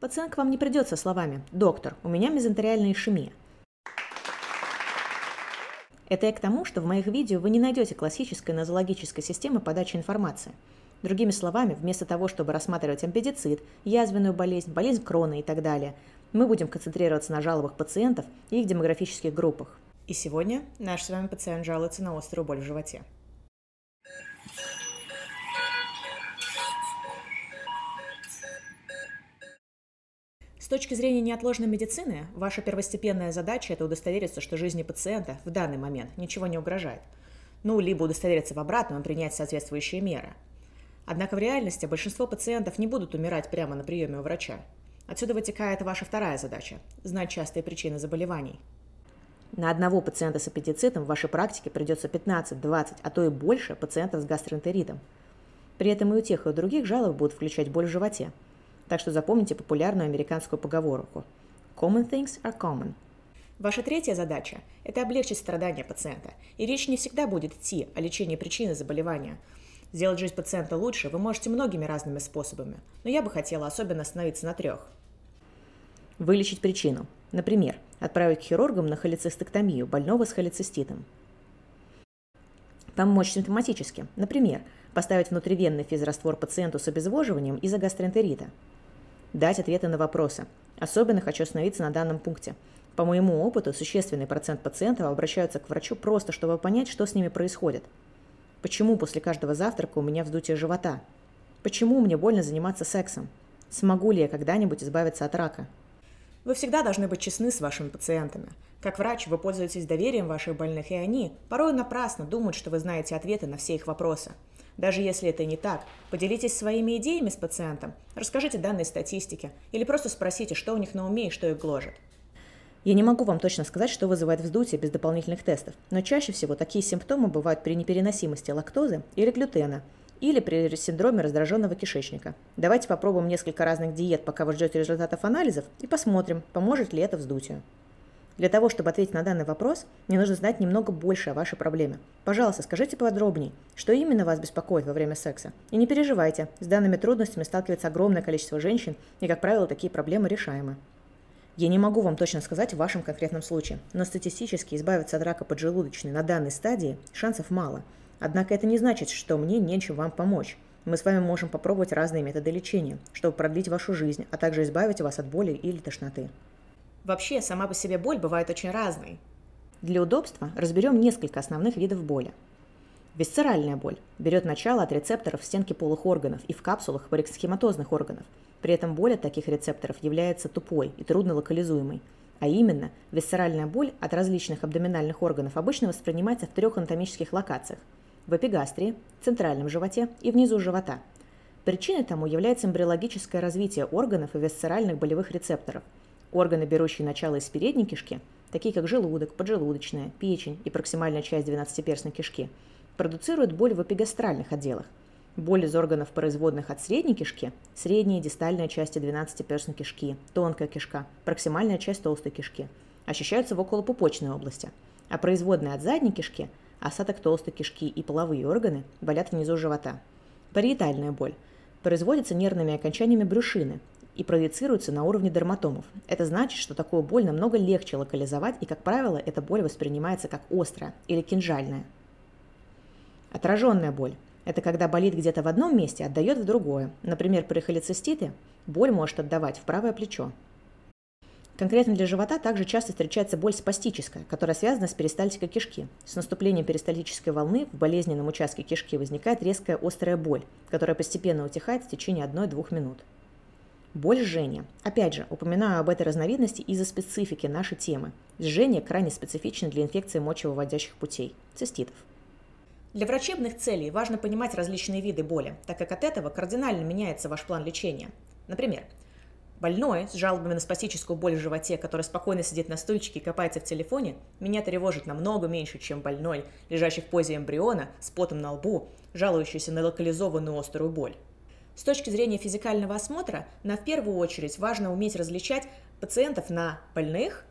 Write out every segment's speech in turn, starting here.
Пациент к вам не придет со словами: «Доктор, у меня мезентериальная ишемия». Это я к тому, что в моих видео вы не найдете классической нозологической системы подачи информации. Другими словами, вместо того, чтобы рассматривать аппендицит, язвенную болезнь, болезнь Крона и так далее, мы будем концентрироваться на жалобах пациентов и их демографических группах. И сегодня наш с вами пациент жалуется на острую боль в животе. С точки зрения неотложной медицины, ваша первостепенная задача – это удостовериться, что жизни пациента в данный момент ничего не угрожает. Ну, либо удостовериться в обратном и принять соответствующие меры. Однако в реальности большинство пациентов не будут умирать прямо на приеме у врача. Отсюда вытекает ваша вторая задача – знать частые причины заболеваний. На одного пациента с аппендицитом в вашей практике придется 15, 20, а то и больше пациентов с гастроэнтеритом. При этом и у тех, и у других жалобы будут включать боль в животе. Так что запомните популярную американскую поговорку «Common things are common». Ваша третья задача – это облегчить страдания пациента. И речь не всегда будет идти о лечении причины заболевания. Сделать жизнь пациента лучше вы можете многими разными способами, но я бы хотела особенно остановиться на трех. Вылечить причину. Например, отправить к хирургам на холецистектомию больного с холециститом. Помочь симптоматически. Например, поставить внутривенный физраствор пациенту с обезвоживанием из-за гастроэнтерита. Дать ответы на вопросы. Особенно хочу остановиться на данном пункте. По моему опыту, существенный процент пациентов обращаются к врачу просто, чтобы понять, что с ними происходит. Почему после каждого завтрака у меня вздутие живота? Почему мне больно заниматься сексом? Смогу ли я когда-нибудь избавиться от рака? Вы всегда должны быть честны с вашими пациентами. Как врач, вы пользуетесь доверием ваших больных, и они порой напрасно думают, что вы знаете ответы на все их вопросы. Даже если это не так, поделитесь своими идеями с пациентом, расскажите данные статистики или просто спросите, что у них на уме и что их гложет. Я не могу вам точно сказать, что вызывает вздутие без дополнительных тестов, но чаще всего такие симптомы бывают при непереносимости лактозы или глютена, или при синдроме раздраженного кишечника. Давайте попробуем несколько разных диет, пока вы ждете результатов анализов, и посмотрим, поможет ли это вздутию. Для того, чтобы ответить на данный вопрос, мне нужно знать немного больше о вашей проблеме. Пожалуйста, скажите подробнее, что именно вас беспокоит во время секса. И не переживайте, с данными трудностями сталкивается огромное количество женщин, и, как правило, такие проблемы решаемы. Я не могу вам точно сказать в вашем конкретном случае, но статистически избавиться от рака поджелудочной на данной стадии шансов мало. Однако это не значит, что мне нечем вам помочь. Мы с вами можем попробовать разные методы лечения, чтобы продлить вашу жизнь, а также избавить вас от боли или тошноты. Вообще, сама по себе боль бывает очень разной. Для удобства разберем несколько основных видов боли. Висцеральная боль берет начало от рецепторов в стенке полых органов и в капсулах парексхематозных органов. При этом боль от таких рецепторов является тупой и трудно локализуемой. А именно, висцеральная боль от различных абдоминальных органов обычно воспринимается в трех анатомических локациях – в эпигастрии, центральном животе и внизу живота. Причиной тому является эмбриологическое развитие органов и висцеральных болевых рецепторов. Органы, берущие начало из передней кишки, такие как желудок, поджелудочная, печень и проксимальная часть двенадцатиперстной кишки, продуцируют боль в эпигастральных отделах. Боль из органов, производных от средней кишки, средняя и дистальная части двенадцатиперстной кишки, тонкая кишка, проксимальная часть толстой кишки, ощущаются в околопупочной области, а производные от задней кишки, остаток толстой кишки и половые органы болят внизу живота. Париетальная боль производится нервными окончаниями брюшины и проецируется на уровне дерматомов. Это значит, что такую боль намного легче локализовать, и, как правило, эта боль воспринимается как острая или кинжальная. Отраженная боль. Это когда болит где-то в одном месте, отдает в другое. Например, при холецистите боль может отдавать в правое плечо. Конкретно для живота также часто встречается боль спастическая, которая связана с перистальтикой кишки. С наступлением перистальтической волны в болезненном участке кишки возникает резкая острая боль, которая постепенно утихает в течение 1-2 минут. Боль жжения. Опять же, упоминаю об этой разновидности из-за специфики нашей темы. Жжение крайне специфично для инфекции мочевыводящих путей – циститов. Для врачебных целей важно понимать различные виды боли, так как от этого кардинально меняется ваш план лечения. Например, больной с жалобами на спастическую боль в животе, который спокойно сидит на стульчике и копается в телефоне, меня тревожит намного меньше, чем больной, лежащий в позе эмбриона, с потом на лбу, жалующийся на локализованную острую боль. С точки зрения физикального осмотра, нам в первую очередь важно уметь различать пациентов на больных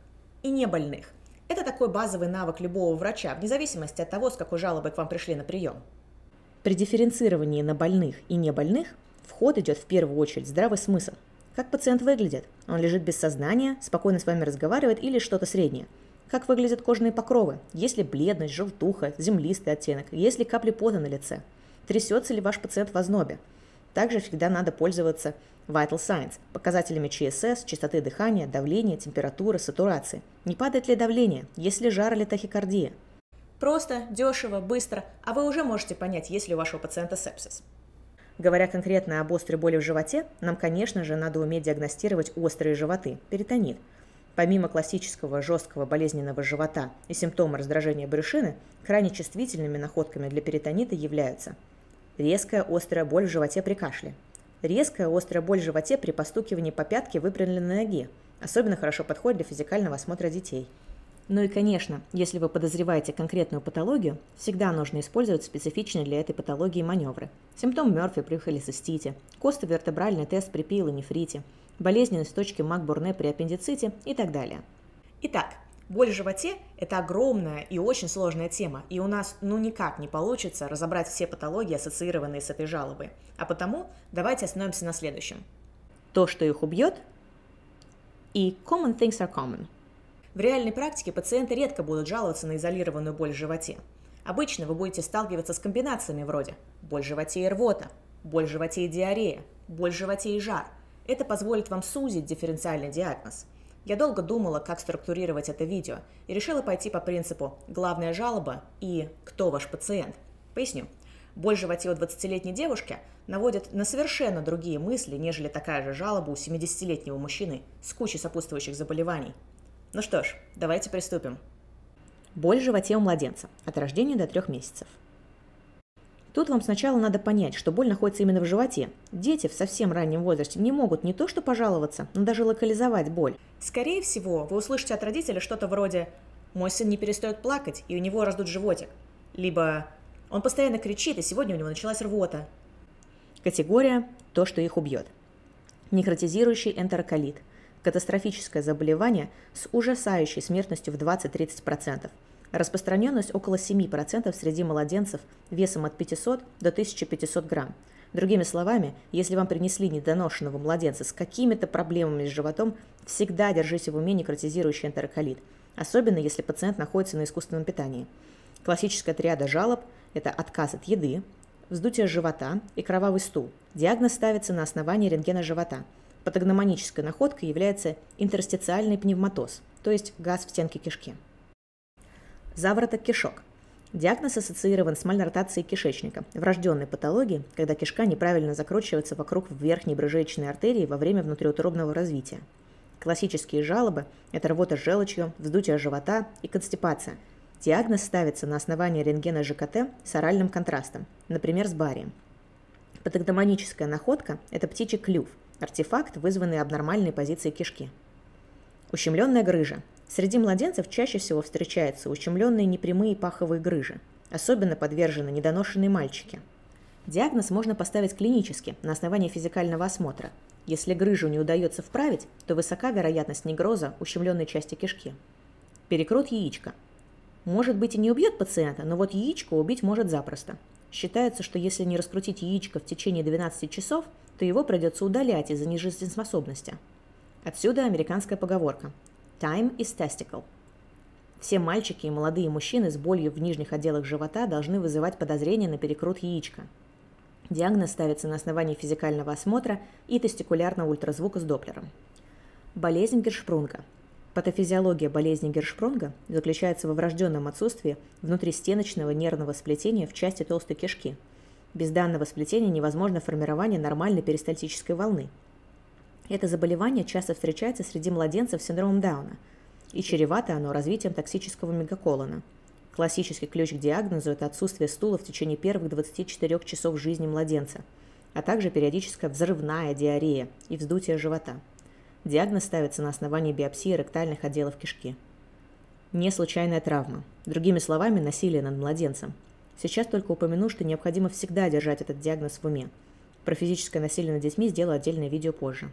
и небольных. Это такой базовый навык любого врача, вне зависимости от того, с какой жалобой к вам пришли на прием. При дифференцировании на больных и небольных в ход идет в первую очередь здравый смысл. Как пациент выглядит? Он лежит без сознания, спокойно с вами разговаривает или что-то среднее? Как выглядят кожные покровы? Есть ли бледность, желтуха, землистый оттенок? Есть ли капли пота на лице? Трясется ли ваш пациент в ознобе? Также всегда надо пользоваться vital signs – показателями ЧСС, частоты дыхания, давления, температуры, сатурации. Не падает ли давление? Есть ли жар или тахикардия? Просто, дешево, быстро, а вы уже можете понять, есть ли у вашего пациента сепсис. Говоря конкретно об острой боли в животе, нам, конечно же, надо уметь диагностировать острые животы – перитонит. Помимо классического жесткого болезненного живота и симптома раздражения брюшины, крайне чувствительными находками для перитонита являются резкая острая боль в животе при кашле, резкая острая боль в животе при постукивании по пятке выпрямленной ноги, особенно хорошо подходит для физикального осмотра детей. Ну и, конечно, если вы подозреваете конкретную патологию, всегда нужно использовать специфичные для этой патологии маневры. Симптом Мёрфи при холецистите, костовертебральный тест при пиелонефрите, болезненность точки Макбёрни при аппендиците и так далее. Итак, боль в животе – это огромная и очень сложная тема, и у нас никак не получится разобрать все патологии, ассоциированные с этой жалобой. А потому давайте остановимся на следующем. То, что их убьет, и common things are common. В реальной практике пациенты редко будут жаловаться на изолированную боль в животе. Обычно вы будете сталкиваться с комбинациями вроде боль в животе и рвота, боль в животе и диарея, боль в животе и жар. Это позволит вам сузить дифференциальный диагноз. Я долго думала, как структурировать это видео, и решила пойти по принципу «главная жалоба» и «кто ваш пациент?». Поясню. Боль в животе у 20-летней девушки наводит на совершенно другие мысли, нежели такая же жалоба у 70-летнего мужчины с кучей сопутствующих заболеваний. Ну что ж, давайте приступим. Боль в животе у младенца от рождения до 3 месяцев. Тут вам сначала надо понять, что боль находится именно в животе. Дети в совсем раннем возрасте не могут не то что пожаловаться, но даже локализовать боль. Скорее всего, вы услышите от родителя что-то вроде «Мой сын не перестает плакать, и у него раздут животик», либо «Он постоянно кричит, и сегодня у него началась рвота». Категория «То, что их убьет». Некротизирующий энтероколит. Катастрофическое заболевание с ужасающей смертностью в 20-30%. Распространенность около 7% среди младенцев весом от 500 до 1500 грамм. Другими словами, если вам принесли недоношенного младенца с какими-то проблемами с животом, всегда держите в уме некротизирующий энтероколит, особенно если пациент находится на искусственном питании. Классическая триада жалоб – это отказ от еды, вздутие живота и кровавый стул. Диагноз ставится на основании рентгена живота. Патогномонической находкой является интерстициальный пневматоз, то есть газ в стенке кишки. Завороток кишок. Диагноз ассоциирован с мальнортацией кишечника, врожденной патологией, когда кишка неправильно закручивается вокруг верхней брыжеечной артерии во время внутриутробного развития. Классические жалобы – это рвота с желчью, вздутие живота и констипация. Диагноз ставится на основании рентгена ЖКТ с оральным контрастом, например, с барием. Патогномоническая находка – это птичий клюв, артефакт, вызванный абнормальной позицией кишки. Ущемленная грыжа. Среди младенцев чаще всего встречаются ущемленные непрямые паховые грыжи. Особенно подвержены недоношенные мальчики. Диагноз можно поставить клинически, на основании физикального осмотра. Если грыжу не удается вправить, то высока вероятность некроза ущемленной части кишки. Перекрут яичка. Может быть и не убьет пациента, но вот яичко убить может запросто. Считается, что если не раскрутить яичко в течение 12 часов, то его придется удалять из-за нежизнеспособности. Отсюда американская поговорка. Time is testicle. Все мальчики и молодые мужчины с болью в нижних отделах живота должны вызывать подозрение на перекрут яичка. Диагноз ставится на основании физикального осмотра и тестикулярного ультразвука с доплером. Болезнь Гиршпрунга. Патофизиология болезни Гиршпрунга заключается во врожденном отсутствии внутристеночного нервного сплетения в части толстой кишки. Без данного сплетения невозможно формирование нормальной перистальтической волны. Это заболевание часто встречается среди младенцев с синдромом Дауна, и чревато оно развитием токсического мегаколона. Классический ключ к диагнозу – это отсутствие стула в течение первых 24 часов жизни младенца, а также периодическая взрывная диарея и вздутие живота. Диагноз ставится на основании биопсии ректальных отделов кишки. Неслучайная травма. Другими словами, насилие над младенцем. Сейчас только упомяну, что необходимо всегда держать этот диагноз в уме. Про физическое насилие над детьми сделаю отдельное видео позже.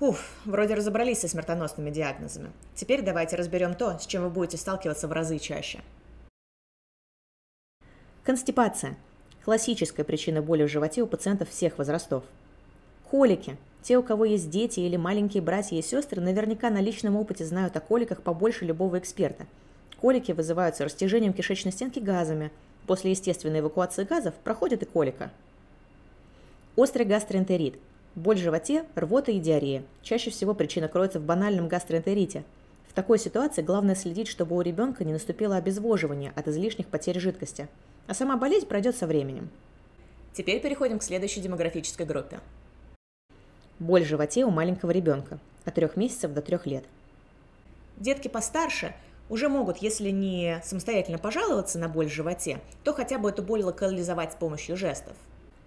Уф, вроде разобрались со смертоносными диагнозами. Теперь давайте разберем то, с чем вы будете сталкиваться в разы чаще. Констипация – классическая причина боли в животе у пациентов всех возрастов. Колики – Те, у кого есть дети или маленькие братья и сестры, наверняка на личном опыте знают о коликах побольше любого эксперта. Колики вызываются растяжением кишечной стенки газами. После естественной эвакуации газов проходит и колика. Острый гастроэнтерит. Боль в животе, рвота и диарея. Чаще всего причина кроется в банальном гастроэнтерите. В такой ситуации главное следить, чтобы у ребенка не наступило обезвоживание от излишних потерь жидкости. А сама болезнь пройдет со временем. Теперь переходим к следующей демографической группе. Боль в животе у маленького ребенка от 3 месяцев до 3 лет. Детки постарше уже могут, если не самостоятельно пожаловаться на боль в животе, то хотя бы эту боль локализовать с помощью жестов.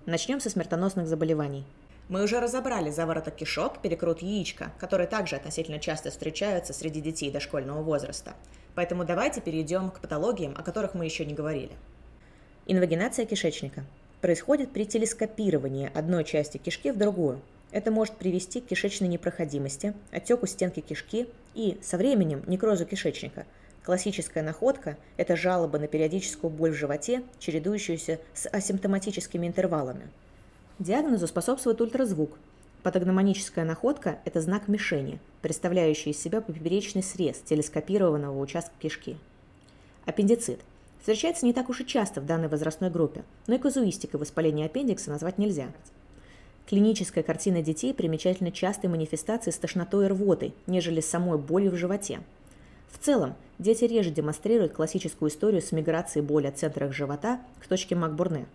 Начнем со смертоносных заболеваний. Мы уже разобрали завороток кишок, перекрут яичка, которые также относительно часто встречаются среди детей дошкольного возраста. Поэтому давайте перейдем к патологиям, о которых мы еще не говорили. Инвагинация кишечника. Происходит при телескопировании одной части кишки в другую. Это может привести к кишечной непроходимости, отеку стенки кишки и, со временем, некрозу кишечника. Классическая находка – это жалоба на периодическую боль в животе, чередующуюся с асимптоматическими интервалами. Диагнозу способствует ультразвук. Патогномоническая находка – это знак мишени, представляющий из себя поперечный срез телескопированного участка кишки. Аппендицит. Встречается не так уж и часто в данной возрастной группе, но и казуистикой воспаления аппендикса назвать нельзя. Клиническая картина детей примечательна частой манифестации с тошнотой и рвотой, нежели с самой болью в животе. В целом, дети реже демонстрируют классическую историю с миграцией боли от центров живота к точке Макбёрни.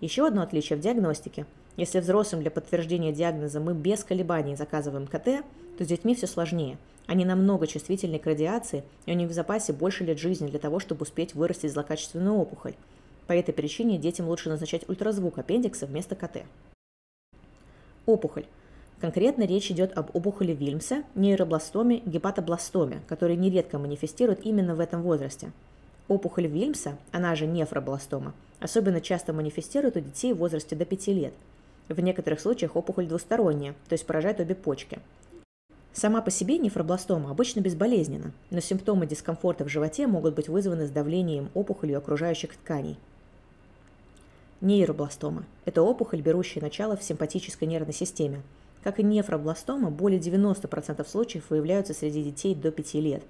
Еще одно отличие в диагностике. Если взрослым для подтверждения диагноза мы без колебаний заказываем КТ, то с детьми все сложнее. Они намного чувствительны к радиации, и у них в запасе больше лет жизни для того, чтобы успеть вырастить злокачественную опухоль. По этой причине детям лучше назначать ультразвук аппендикса вместо КТ. Опухоль. Конкретно речь идет об опухоли Вильмса, нейробластоме, гепатобластоме, которые нередко манифестируют именно в этом возрасте. Опухоль Вильмса, она же нефробластома, особенно часто манифестирует у детей в возрасте до 5 лет. В некоторых случаях опухоль двусторонняя, то есть поражает обе почки. Сама по себе нефробластома обычно безболезненна, но симптомы дискомфорта в животе могут быть вызваны сдавлением опухолью окружающих тканей. Нейробластома – это опухоль, берущая начало в симпатической нервной системе. Как и нефробластома, более 90% случаев выявляются среди детей до 5 лет.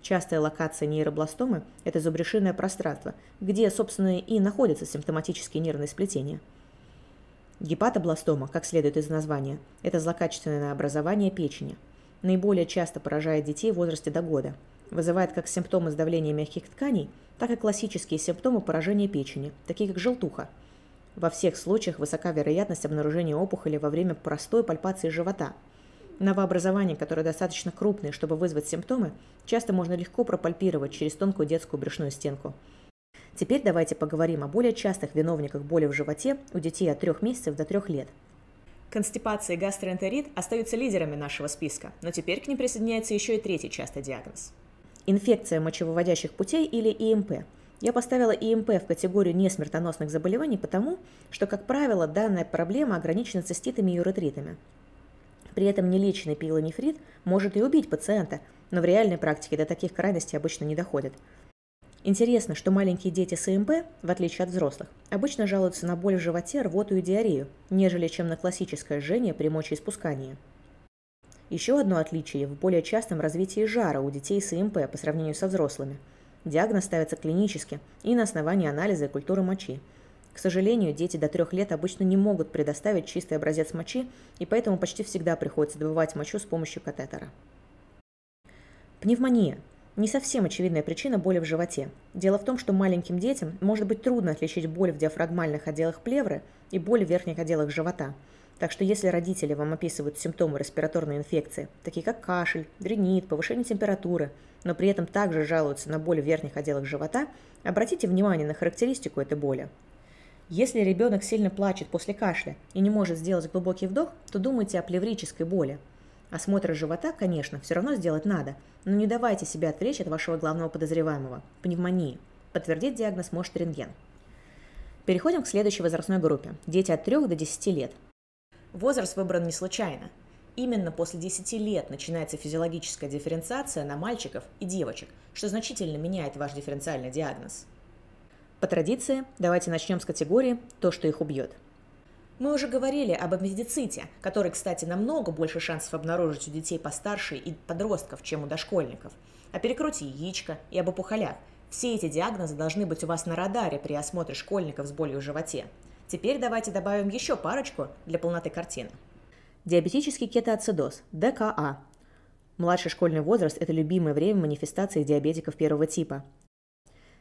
Частая локация нейробластомы – это зубришиное пространство, где, собственно, и находятся симптоматические нервные сплетения. Гепатобластома, как следует из названия, – это злокачественное образование печени. Наиболее часто поражает детей в возрасте до года. Вызывает как симптомы сдавления мягких тканей, так и классические симптомы поражения печени, такие как желтуха. Во всех случаях высока вероятность обнаружения опухоли во время простой пальпации живота. Новообразования, которые достаточно крупные, чтобы вызвать симптомы, часто можно легко пропальпировать через тонкую детскую брюшную стенку. Теперь давайте поговорим о более частых виновниках боли в животе у детей от 3 месяцев до 3 лет. Констипация и гастроэнтерит остаются лидерами нашего списка, но теперь к ним присоединяется еще и третий частый диагноз. Инфекция мочевыводящих путей или ИМП. Я поставила ИМП в категорию несмертоносных заболеваний потому, что, как правило, данная проблема ограничена циститами и уретритами. При этом нелеченный пилонефрит может и убить пациента, но в реальной практике до таких крайностей обычно не доходит. Интересно, что маленькие дети с ИМП, в отличие от взрослых, обычно жалуются на боль в животе, рвоту и диарею, нежели чем на классическое жжение при мочеиспускании. Еще одно отличие в более частом развитии жара у детей с ИМП по сравнению со взрослыми. Диагноз ставится клинически и на основании анализа и культуры мочи. К сожалению, дети до 3 лет обычно не могут предоставить чистый образец мочи, и поэтому почти всегда приходится добывать мочу с помощью катетера. Пневмония. Не совсем очевидная причина боли в животе. Дело в том, что маленьким детям может быть трудно отличить боль в диафрагмальных отделах плевры и боль в верхних отделах живота. Так что если родители вам описывают симптомы респираторной инфекции, такие как кашель, ринит, повышение температуры, но при этом также жалуются на боль в верхних отделах живота, обратите внимание на характеристику этой боли. Если ребенок сильно плачет после кашля и не может сделать глубокий вдох, то думайте о плеврической боли. Осмотр живота, конечно, все равно сделать надо, но не давайте себя отвлечь от вашего главного подозреваемого – пневмонии. Подтвердить диагноз может рентген. Переходим к следующей возрастной группе – дети от 3 до 10 лет. Возраст выбран не случайно. Именно после 10 лет начинается физиологическая дифференциация на мальчиков и девочек, что значительно меняет ваш дифференциальный диагноз. По традиции, давайте начнем с категории «то, что их убьет». Мы уже говорили об аппендиците, который, кстати, намного больше шансов обнаружить у детей постарше и подростков, чем у дошкольников, о перекрутии яичка и об опухолях. Все эти диагнозы должны быть у вас на радаре при осмотре школьников с болью в животе. Теперь давайте добавим еще парочку для полноты картины. Диабетический кетоацидоз, ДКА. Младший школьный возраст – это любимое время манифестации диабетиков первого типа.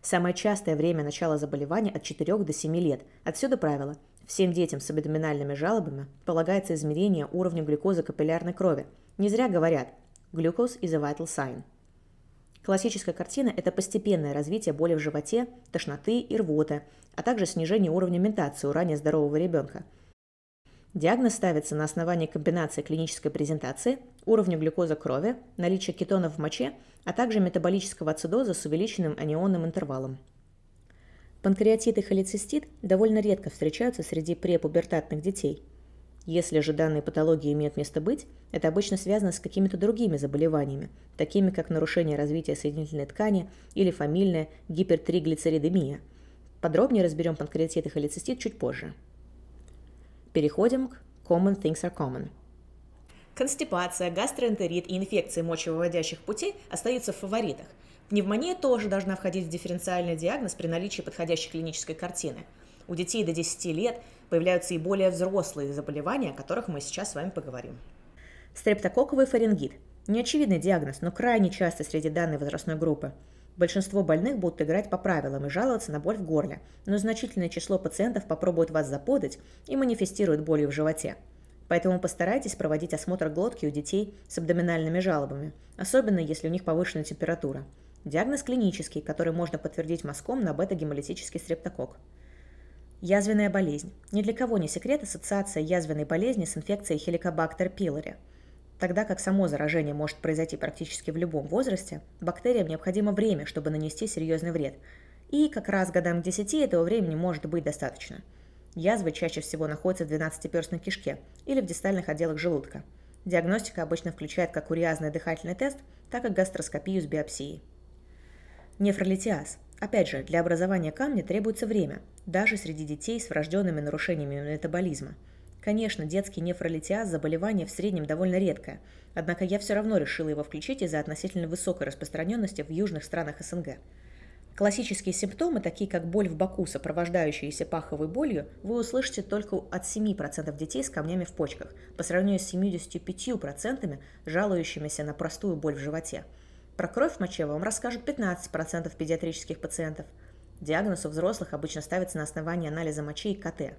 Самое частое время начала заболевания от 4 до 7 лет. Отсюда правило. Всем детям с абдоминальными жалобами полагается измерение уровня глюкозы капиллярной крови. Не зря говорят «Glucose is a vital sign». Классическая картина – это постепенное развитие боли в животе, тошноты и рвоты, а также снижение уровня ментации у ранее здорового ребенка. Диагноз ставится на основании комбинации клинической презентации, уровня глюкозы крови, наличия кетонов в моче, а также метаболического ацидоза с увеличенным анионным интервалом. Панкреатит и холецистит довольно редко встречаются среди препубертатных детей. Если же данные патологии имеют место быть, это обычно связано с какими-то другими заболеваниями, такими как нарушение развития соединительной ткани или фамильная гипертриглицеридемия. Подробнее разберем панкреатит и холецистит чуть позже. Переходим к Common Things Are Common. Констипация, гастроэнтерит и инфекции мочевыводящих путей остаются в фаворитах. Пневмония тоже должна входить в дифференциальный диагноз при наличии подходящей клинической картины. У детей до 10 лет появляются и более взрослые заболевания, о которых мы сейчас с вами поговорим. Стрептококковый фарингит. Неочевидный диагноз, но крайне часто среди данной возрастной группы. Большинство больных будут играть по правилам и жаловаться на боль в горле, но значительное число пациентов попробуют вас заподозрить и манифестируют болью в животе. Поэтому постарайтесь проводить осмотр глотки у детей с абдоминальными жалобами, особенно если у них повышенная температура. Диагноз клинический, который можно подтвердить мазком на бета-гемолитический стрептокок. Язвенная болезнь. Ни для кого не секрет ассоциация язвенной болезни с инфекцией хеликобактер пилори. Тогда как само заражение может произойти практически в любом возрасте, бактериям необходимо время, чтобы нанести серьезный вред. И как раз годам к 10 этого времени может быть достаточно. Язвы чаще всего находятся в 12-перстной кишке или в дистальных отделах желудка. Диагностика обычно включает как уреазный дыхательный тест, так и гастроскопию с биопсией. Нефролитиаз. Опять же, для образования камня требуется время, даже среди детей с врожденными нарушениями метаболизма. Конечно, детский нефролитиаз – заболевание в среднем довольно редкое, однако я все равно решила его включить из-за относительно высокой распространенности в южных странах СНГ. Классические симптомы, такие как боль в боку, сопровождающаяся паховой болью, вы услышите только от 7% детей с камнями в почках, по сравнению с 75% жалующимися на простую боль в животе. Про кровь в моче вам расскажут 15% педиатрических пациентов. Диагноз у взрослых обычно ставится на основании анализа мочи и КТ.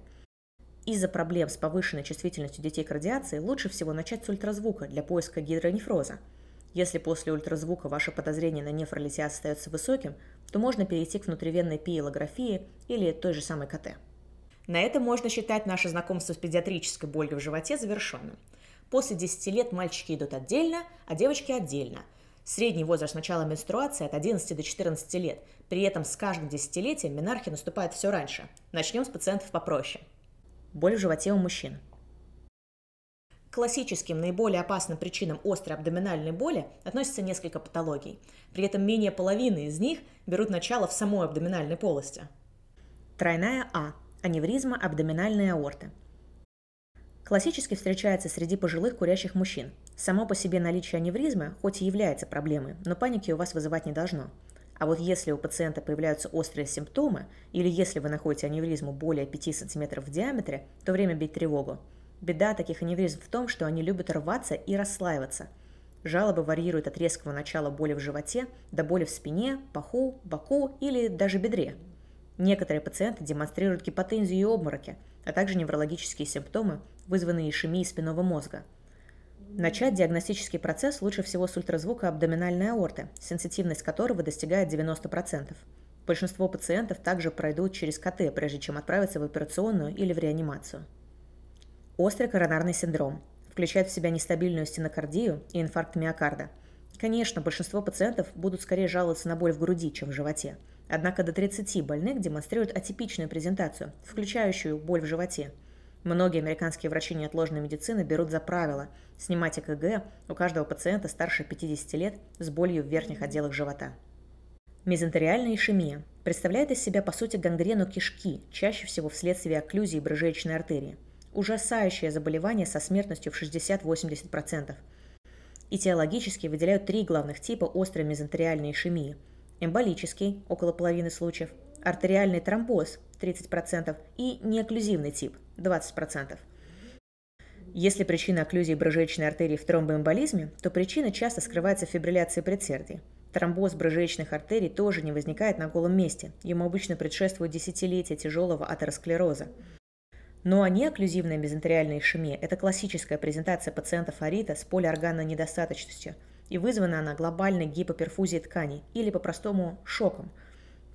Из-за проблем с повышенной чувствительностью детей к радиации лучше всего начать с ультразвука для поиска гидронефроза. Если после ультразвука ваше подозрение на нефролитиаз остается высоким, то можно перейти к внутривенной пиелографии или той же самой КТ. На этом можно считать наше знакомство с педиатрической болью в животе завершенным. После 10 лет мальчики идут отдельно, а девочки отдельно. Средний возраст начала менструации от 11 до 14 лет. При этом с каждым десятилетием менархия наступает все раньше. Начнем с пациентов попроще. Боль в животе у мужчин. К классическим, наиболее опасным причинам острой абдоминальной боли относятся несколько патологий. При этом менее половины из них берут начало в самой абдоминальной полости. Тройная А. Аневризма абдоминальной аорты. Классически встречается среди пожилых курящих мужчин. Само по себе наличие аневризмы хоть и является проблемой, но паники у вас вызывать не должно. А вот если у пациента появляются острые симптомы, или если вы находите аневризму более 5 см в диаметре, то время бить тревогу. Беда таких аневризм в том, что они любят рваться и расслаиваться. Жалобы варьируют от резкого начала боли в животе до боли в спине, паху, боку или даже бедре. Некоторые пациенты демонстрируют гипотензию и обмороки, а также неврологические симптомы, вызванные ишемией спинного мозга. Начать диагностический процесс лучше всего с ультразвука абдоминальной аорты, сенситивность которого достигает 90%. Большинство пациентов также пройдут через КТ, прежде чем отправиться в операционную или в реанимацию. Острый коронарный синдром включает в себя нестабильную стенокардию и инфаркт миокарда. Конечно, большинство пациентов будут скорее жаловаться на боль в груди, чем в животе. Однако до 30 больных демонстрируют атипичную презентацию, включающую боль в животе. Многие американские врачи неотложной медицины берут за правило снимать ЭКГ у каждого пациента старше 50 лет с болью в верхних отделах живота. Мезентериальная ишемия представляет из себя по сути гангрену кишки, чаще всего вследствие окклюзии брыжеечной артерии. ужасающее заболевание со смертностью в 60-80%. Этиологически выделяют три главных типа острой мезентериальной ишемии: эмболический, около половины случаев, артериальный тромбоз, 30%, и неокклюзивный тип, 20%. Если причина окклюзии брожеечной артерии в тромбоэмболизме, то причина часто скрывается в фибрилляции предсердий. Тромбоз брожеечных артерий тоже не возникает на голом месте, ему обычно предшествует десятилетия тяжелого атеросклероза. Ну а неокклюзивная мезентериальная ишемия – это классическая презентация пациентов арита с полиорганной недостаточностью, и вызвана она глобальной гипоперфузией тканей или, по-простому, шоком.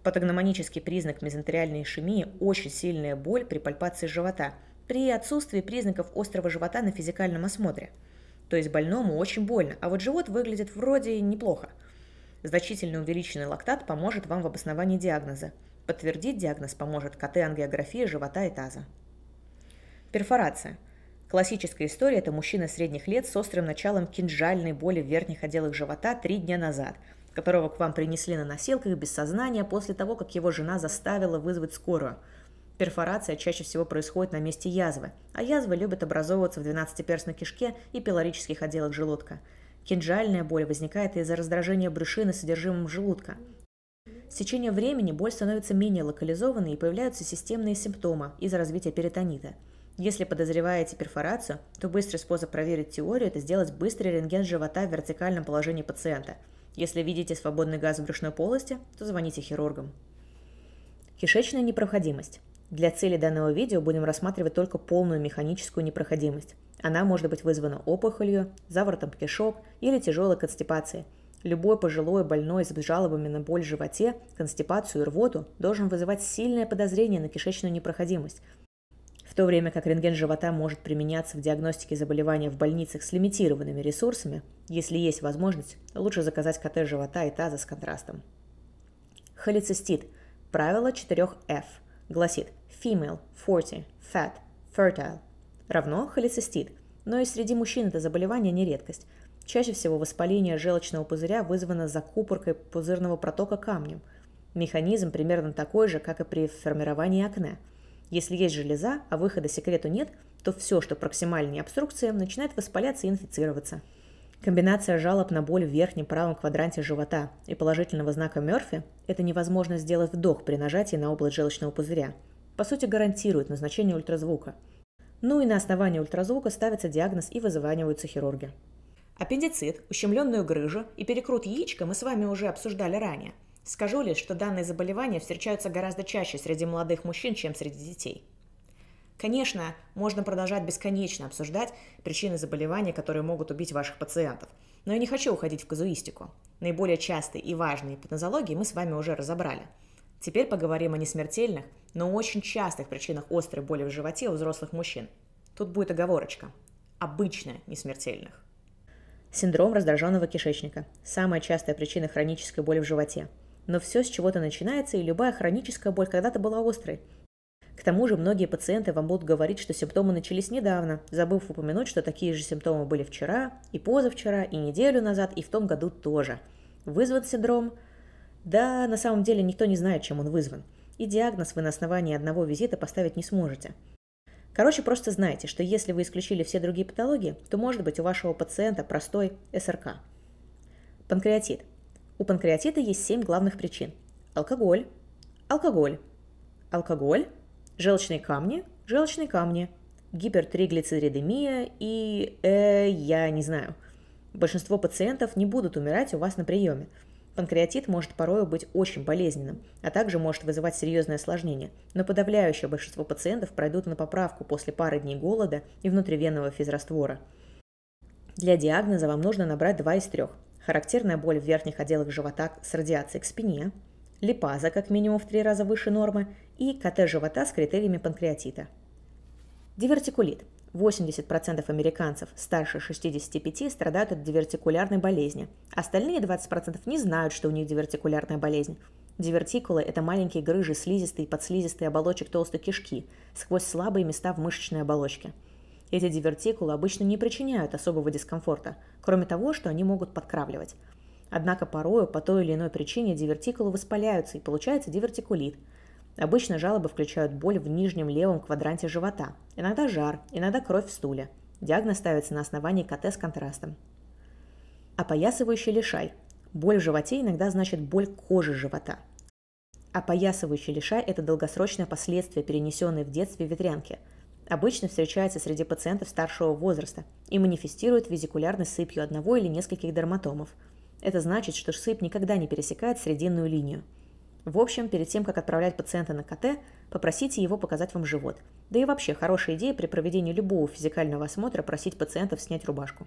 Патогномонический признак мезентериальной ишемии – очень сильная боль при пальпации живота, при отсутствии признаков острого живота на физикальном осмотре. То есть больному очень больно, а вот живот выглядит вроде неплохо. Значительно увеличенный лактат поможет вам в обосновании диагноза. Подтвердить диагноз поможет КТ-ангиография живота и таза. Перфорация. Классическая история – это мужчина средних лет с острым началом кинжальной боли в верхних отделах живота 3 дня назад, которого к вам принесли на носилках без сознания после того, как его жена заставила вызвать скорую. Перфорация чаще всего происходит на месте язвы, а язвы любят образовываться в 12-перстной кишке и пилорических отделах желудка. Кинжальная боль возникает из-за раздражения брюшины содержимым желудка. С течением времени боль становится менее локализованной и появляются системные симптомы из-за развития перитонита. Если подозреваете перфорацию, то быстрый способ проверить теорию – это сделать быстрый рентген живота в вертикальном положении пациента. Если видите свободный газ в брюшной полости, то звоните хирургам. Кишечная непроходимость. Для цели данного видео будем рассматривать только полную механическую непроходимость. Она может быть вызвана опухолью, заворотом кишок или тяжелой констипацией. Любой пожилой больной с жалобами на боль в животе, констипацию и рвоту должен вызывать сильное подозрение на кишечную непроходимость, в то время как рентген живота может применяться в диагностике заболевания в больницах с лимитированными ресурсами. Если есть возможность, лучше заказать КТ живота и таза с контрастом. Холецистит. Правило 4F гласит: female, 40, fat, fertile равно холецистит. Но и среди мужчин это заболевание не редкость. Чаще всего воспаление желчного пузыря вызвано закупоркой пузырного протока камнем. Механизм примерно такой же, как и при формировании акне. Если есть железа, а выхода секрету нет, то все, что проксимальнее обструкции, начинает воспаляться и инфицироваться. Комбинация жалоб на боль в верхнем правом квадранте живота и положительного знака Мёрфи – это невозможность сделать вдох при нажатии на область желчного пузыря. По сути, гарантирует назначение ультразвука. Ну и на основании ультразвука ставится диагноз и вызваниваются хирурги. Аппендицит, ущемленную грыжу и перекрут яичка мы с вами уже обсуждали ранее. Скажу лишь, что данные заболевания встречаются гораздо чаще среди молодых мужчин, чем среди детей. Конечно, можно продолжать бесконечно обсуждать причины заболевания, которые могут убить ваших пациентов, но я не хочу уходить в казуистику. Наиболее частые и важные патонозологии мы с вами уже разобрали. Теперь поговорим о несмертельных, но очень частых причинах острой боли в животе у взрослых мужчин. Тут будет оговорочка. Обычно несмертельных. Синдром раздраженного кишечника – самая частая причина хронической боли в животе. Но все с чего-то начинается, и любая хроническая боль когда-то была острой. К тому же многие пациенты вам будут говорить, что симптомы начались недавно, забыв упомянуть, что такие же симптомы были вчера, и позавчера, и неделю назад, и в том году тоже. Вызван синдром? Да, на самом деле никто не знает, чем он вызван. И диагноз вы на основании одного визита поставить не сможете. Короче, просто знайте, что если вы исключили все другие патологии, то может быть у вашего пациента простой СРК. Панкреатит. У панкреатита есть 7 главных причин. Алкоголь, алкоголь, алкоголь, желчные камни, гипертригlyceridemia и, я не знаю. Большинство пациентов не будут умирать у вас на приеме. Панкреатит может порою быть очень болезненным, а также может вызывать серьезные осложнения, но подавляющее большинство пациентов пройдут на поправку после пары дней голода и внутривенного физраствора. Для диагноза вам нужно набрать 2 из 3. Характерная боль в верхних отделах живота с радиацией к спине, липаза как минимум в 3 раза выше нормы и КТ живота с критериями панкреатита. Дивертикулит. 80% американцев старше 65 страдают от дивертикулярной болезни. Остальные 20% не знают, что у них дивертикулярная болезнь. Дивертикулы – это маленькие грыжи слизистой и подслизистой оболочек толстой кишки, сквозь слабые места в мышечной оболочке. Эти дивертикулы обычно не причиняют особого дискомфорта, кроме того, что они могут подкравливать. Однако порою по той или иной причине дивертикулы воспаляются и получается дивертикулит. Обычно жалобы включают боль в нижнем левом квадранте живота, иногда жар, иногда кровь в стуле. Диагноз ставится на основании КТ с контрастом. Опоясывающий лишай. Боль в животе иногда значит боль кожи живота. Опоясывающий лишай – это долгосрочное последствие, перенесенное в детстве ветрянки. Обычно встречается среди пациентов старшего возраста и манифестирует визикулярной сыпью одного или нескольких дерматомов. Это значит, что сыпь никогда не пересекает срединную линию. В общем, перед тем, как отправлять пациента на КТ, попросите его показать вам живот. Да и вообще, хорошая идея при проведении любого физикального осмотра просить пациентов снять рубашку.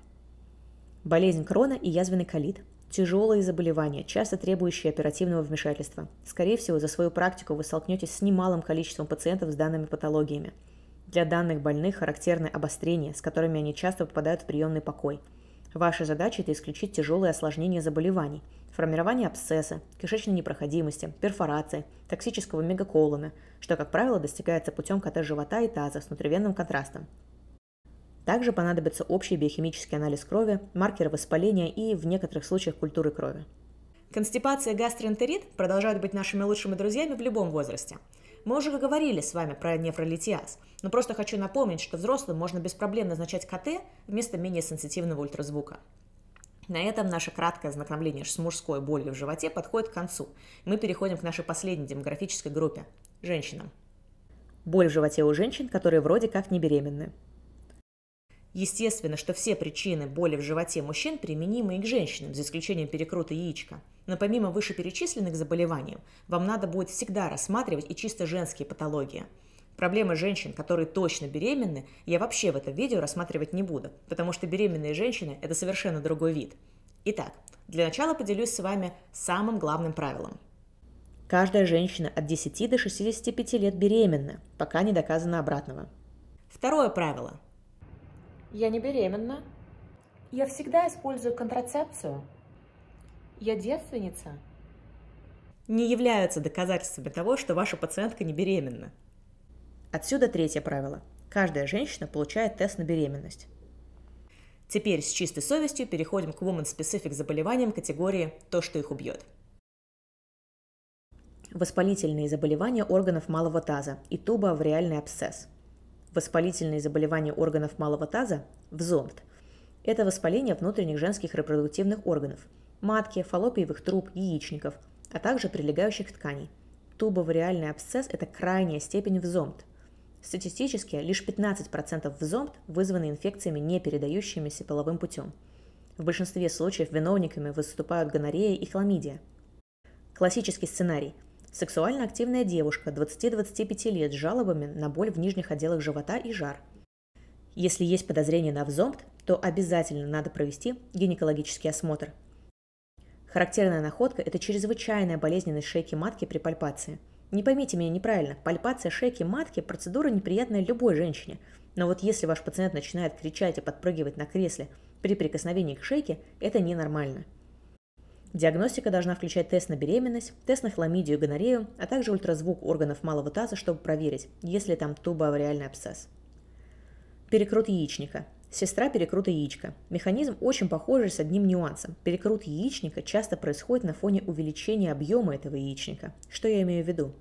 Болезнь Крона и язвенный колит. Тяжелые заболевания, часто требующие оперативного вмешательства. Скорее всего, за свою практику вы столкнетесь с немалым количеством пациентов с данными патологиями. Для данных больных характерны обострения, с которыми они часто попадают в приемный покой. Ваша задача – это исключить тяжелые осложнения заболеваний, формирование абсцесса, кишечной непроходимости, перфорации, токсического мегаколона, что, как правило, достигается путем КТ живота и таза с внутривенным контрастом. Также понадобится общий биохимический анализ крови, маркеры воспаления и, в некоторых случаях, культуры крови. Констипация и гастроэнтерит продолжают быть нашими лучшими друзьями в любом возрасте. Мы уже говорили с вами про невролитиаз, но просто хочу напомнить, что взрослым можно без проблем назначать КТ вместо менее сенситивного ультразвука. На этом наше краткое ознакомление с мужской болью в животе подходит к концу. Мы переходим к нашей последней демографической группе – женщинам. Боль в животе у женщин, которые вроде как не беременны. Естественно, что все причины боли в животе мужчин применимы и к женщинам, за исключением перекрута яичка. Но помимо вышеперечисленных заболеваний, вам надо будет всегда рассматривать и чисто женские патологии. Проблемы женщин, которые точно беременны, я вообще в этом видео рассматривать не буду, потому что беременные женщины – это совершенно другой вид. Итак, для начала поделюсь с вами самым главным правилом. Каждая женщина от 10 до 65 лет беременна, пока не доказано обратного. Второе правило. Я не беременна. Я всегда использую контрацепцию. Я девственница. Не являются доказательствами того, что ваша пациентка не беременна. Отсюда третье правило. Каждая женщина получает тест на беременность. Теперь с чистой совестью переходим к woman-specific заболеваниям категории «то, что их убьет». Воспалительные заболевания органов малого таза и тубоавриальный абсцесс. Воспалительные заболевания органов малого таза – взонт. Это воспаление внутренних женских репродуктивных органов – матки, фаллопиевых труб, яичников, а также прилегающих тканей. Тубовариальный абсцесс – это крайняя степень взонт. Статистически лишь 15% взонт вызваны инфекциями, не передающимися половым путем. В большинстве случаев виновниками выступают гонорея и хламидия. Классический сценарий. Сексуально активная девушка 20-25 лет с жалобами на боль в нижних отделах живота и жар. Если есть подозрение на взомпт, то обязательно надо провести гинекологический осмотр. Характерная находка – это чрезвычайная болезненность шейки матки при пальпации. Не поймите меня неправильно, пальпация шейки матки – процедура неприятная любой женщине. Но вот если ваш пациент начинает кричать и подпрыгивать на кресле при прикосновении к шейке, это ненормально. Диагностика должна включать тест на беременность, тест на хламидию и гонорею, а также ультразвук органов малого таза, чтобы проверить, есть ли там тубоавриальный абсцесс. Перекрут яичника. Сестра перекрута яичка. Механизм очень похожий с одним нюансом. Перекрут яичника часто происходит на фоне увеличения объема этого яичника. Что я имею в виду?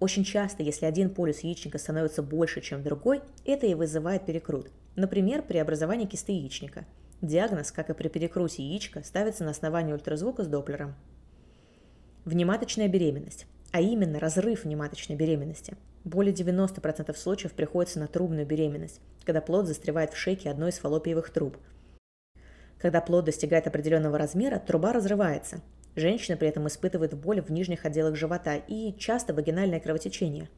Очень часто, если один полюс яичника становится больше, чем другой, это и вызывает перекрут. Например, при образовании кисты яичника. Диагноз, как и при перекруте яичка, ставится на основании ультразвука с доплером. Внематочная беременность, а именно разрыв внематочной беременности. Более 90% случаев приходится на трубную беременность, когда плод застревает в шейке одной из фаллопиевых труб. Когда плод достигает определенного размера, труба разрывается. Женщина при этом испытывает боль в нижних отделах живота и часто вагинальное кровотечение.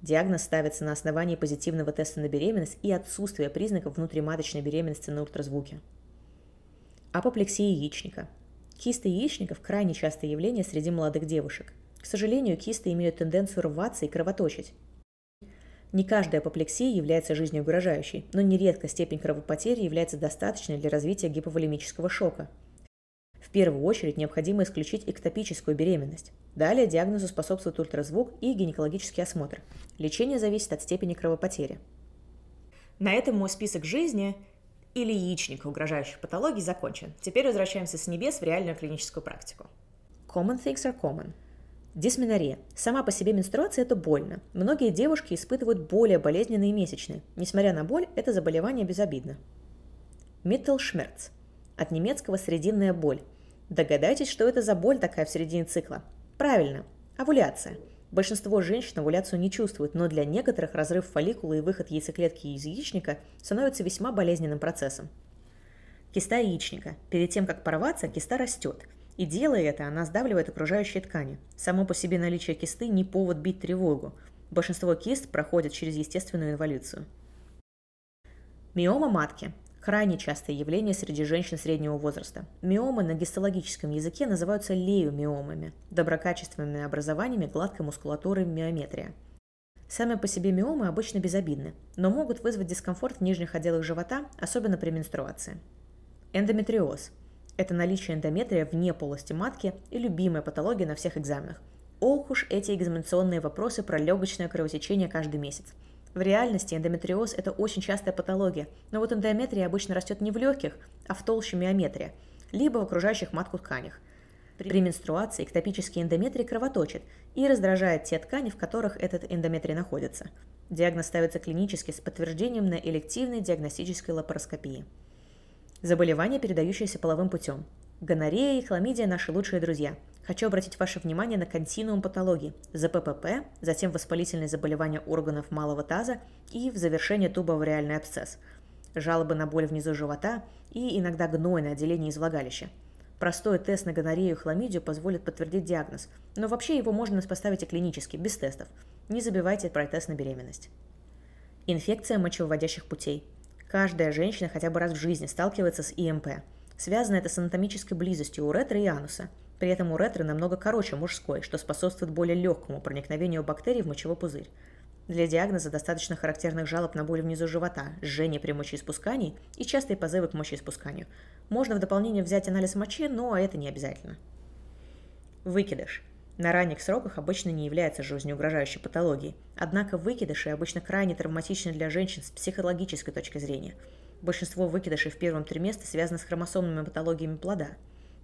Диагноз ставится на основании позитивного теста на беременность и отсутствия признаков внутриматочной беременности на ультразвуке. Апоплексия яичника. Кисты яичников – крайне частое явление среди молодых девушек. К сожалению, кисты имеют тенденцию рваться и кровоточить. Не каждая апоплексия является жизнеугрожающей, но нередко степень кровопотери является достаточной для развития гиповолемического шока. В первую очередь необходимо исключить эктопическую беременность. Далее диагнозу способствует ультразвук и гинекологический осмотр. Лечение зависит от степени кровопотери. На этом мой список жизни или яичника угрожающих патологий закончен. Теперь возвращаемся с небес в реальную клиническую практику. Common things are common. Дисменоррея. Сама по себе менструация – это больно. Многие девушки испытывают более болезненные месячные. Несмотря на боль, это заболевание безобидно. Митtelschmerz. От немецкого «срединная боль». Догадайтесь, что это за боль такая в середине цикла. Правильно. Овуляция. Большинство женщин овуляцию не чувствуют, но для некоторых разрыв фолликулы и выход яйцеклетки из яичника становится весьма болезненным процессом. Киста яичника. Перед тем, как порваться, киста растет. И делая это, она сдавливает окружающие ткани. Само по себе наличие кисты не повод бить тревогу. Большинство кист проходят через естественную инволюцию. Миома матки. Крайне частое явление среди женщин среднего возраста. Миомы на гистологическом языке называются лейомиомами, доброкачественными образованиями гладкой мускулатуры миометрия. Сами по себе миомы обычно безобидны, но могут вызвать дискомфорт в нижних отделах живота, особенно при менструации. Эндометриоз. Это наличие эндометрия вне полости матки и любимая патология на всех экзаменах. Ох уж эти экзаменационные вопросы про легочное кровотечение каждый месяц. В реальности эндометриоз – это очень частая патология, но вот эндометрия обычно растет не в легких, а в толще миометрия, либо в окружающих матку тканях. При менструации эктопический эндометрий кровоточит и раздражает те ткани, в которых этот эндометрий находится. Диагноз ставится клинически с подтверждением на элективной диагностической лапароскопии. Заболевания, передающиеся половым путем. Гонорея и хламидия – наши лучшие друзья. Хочу обратить ваше внимание на континуум патологий – ЗППП, затем воспалительные заболевания органов малого таза и в завершение тубоавреальный абсцесс. Жалобы на боль внизу живота и иногда гнойное отделение из влагалища. Простой тест на гонорею и хламидию позволит подтвердить диагноз, но вообще его можно поставить и клинически, без тестов. Не забывайте про тест на беременность. Инфекция мочевыводящих путей. Каждая женщина хотя бы раз в жизни сталкивается с ИМП. Связано это с анатомической близостью уретры и ануса. При этом уретра намного короче мужской, что способствует более легкому проникновению бактерий в мочевой пузырь. Для диагноза достаточно характерных жалоб на боль внизу живота, жжение при мочеиспускании и частые позывы к мочеиспусканию. Можно в дополнение взять анализ мочи, но это не обязательно. Выкидыш. На ранних сроках обычно не является жизнеугрожающей патологией, однако выкидыши обычно крайне травматичны для женщин с психологической точки зрения. Большинство выкидышей в первом триместре связано с хромосомными патологиями плода.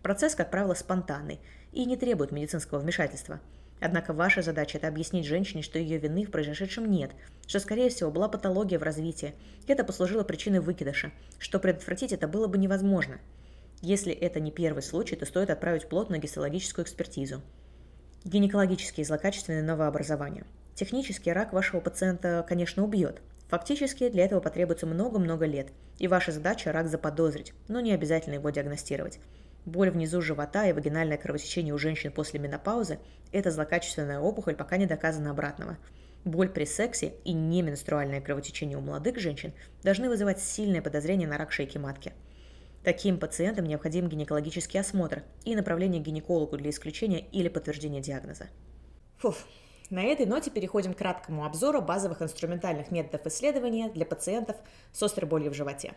Процесс, как правило, спонтанный и не требует медицинского вмешательства. Однако ваша задача – это объяснить женщине, что ее вины в произошедшем нет, что, скорее всего, была патология в развитии, и это послужило причиной выкидыша, что предотвратить это было бы невозможно. Если это не первый случай, то стоит отправить плод на гистологическую экспертизу. Гинекологические злокачественные новообразования. Технический рак вашего пациента, конечно, убьет. Фактически для этого потребуется много-много лет, и ваша задача – рак заподозрить, но не обязательно его диагностировать. Боль внизу живота и вагинальное кровотечение у женщин после менопаузы – это злокачественная опухоль, пока не доказано обратного. Боль при сексе и неменструальное кровотечение у молодых женщин должны вызывать сильное подозрение на рак шейки матки. Таким пациентам необходим гинекологический осмотр и направление к гинекологу для исключения или подтверждения диагноза. Фуф. На этой ноте переходим к краткому обзору базовых инструментальных методов исследования для пациентов с острой болью в животе.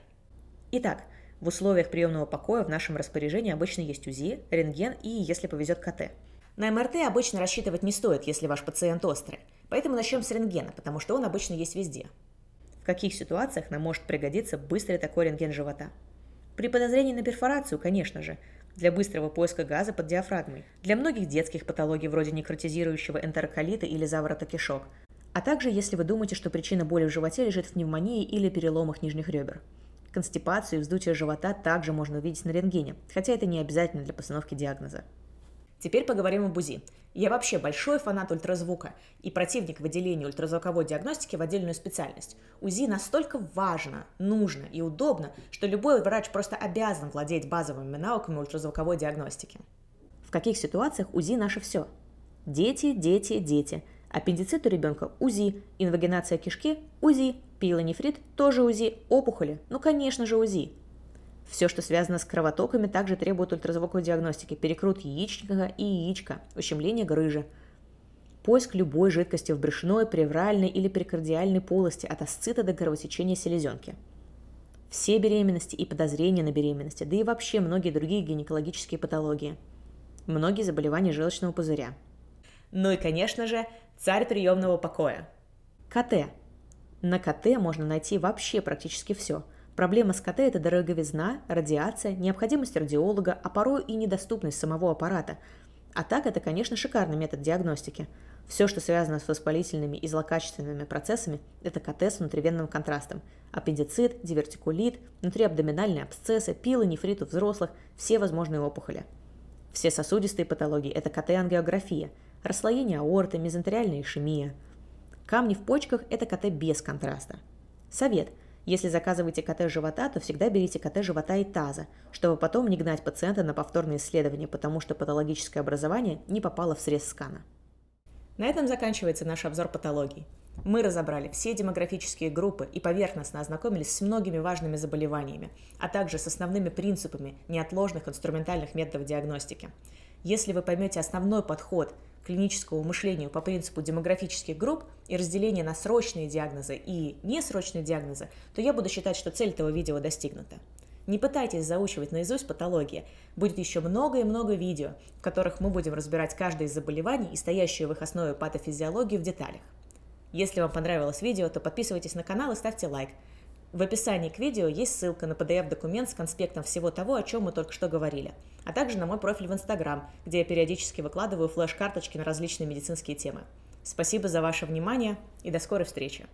Итак, в условиях приемного покоя в нашем распоряжении обычно есть УЗИ, рентген и, если повезет, КТ. На МРТ обычно рассчитывать не стоит, если ваш пациент острый. Поэтому начнем с рентгена, потому что он обычно есть везде. В каких ситуациях нам может пригодиться быстрый такой рентген живота? При подозрении на перфорацию, конечно же, для быстрого поиска газа под диафрагмой, для многих детских патологий вроде некротизирующего энтероколита или заворота кишок, а также если вы думаете, что причина боли в животе лежит в пневмонии или переломах нижних ребер. Констипацию и вздутие живота также можно увидеть на рентгене, хотя это не обязательно для постановки диагноза. Теперь поговорим об УЗИ. Я вообще большой фанат ультразвука и противник выделения ультразвуковой диагностики в отдельную специальность. УЗИ настолько важно, нужно и удобно, что любой врач просто обязан владеть базовыми навыками ультразвуковой диагностики. В каких ситуациях УЗИ наше все? Дети, дети, дети. Аппендицит у ребенка – УЗИ, инвагинация кишки – УЗИ, пиелонефрит – тоже УЗИ, опухоли – ну конечно же УЗИ. Все, что связано с кровотоками, также требует ультразвуковой диагностики, перекрут яичника и яичка, ущемление грыжи. Поиск любой жидкости в брюшной, плевральной или перикардиальной полости от асцита до кровотечения селезенки. Все беременности и подозрения на беременности, да и вообще многие другие гинекологические патологии. Многие заболевания желчного пузыря. Ну и, конечно же, царь приемного покоя. КТ. На КТ можно найти вообще практически все. Проблема с КТ – это дороговизна, радиация, необходимость радиолога, а порой и недоступность самого аппарата. А так это, конечно, шикарный метод диагностики. Все, что связано с воспалительными и злокачественными процессами, это КТ с внутривенным контрастом. Аппендицит, дивертикулит, внутриабдоминальные абсцессы, пилы, нефрит у взрослых, все возможные опухоли. Все сосудистые патологии – это КТ-ангиография, расслоение аорты, мезентериальная ишемия. Камни в почках – это КТ без контраста. Совет. Если заказываете КТ живота, то всегда берите КТ живота и таза, чтобы потом не гнать пациента на повторные исследования, потому что патологическое образование не попало в срез скана. На этом заканчивается наш обзор патологий. Мы разобрали все демографические группы и поверхностно ознакомились с многими важными заболеваниями, а также с основными принципами неотложных инструментальных методов диагностики. Если вы поймете основной подход к клиническому мышлению по принципу демографических групп и разделения на срочные диагнозы и несрочные диагнозы, то я буду считать, что цель этого видео достигнута. Не пытайтесь заучивать наизусть патологии. Будет еще много и много видео, в которых мы будем разбирать каждое из заболеваний и стоящую в их основе патофизиологию в деталях. Если вам понравилось видео, то подписывайтесь на канал и ставьте лайк. В описании к видео есть ссылка на PDF-документ с конспектом всего того, о чем мы только что говорили, а также на мой профиль в Instagram, где я периодически выкладываю флеш-карточки на различные медицинские темы. Спасибо за ваше внимание и до скорой встречи!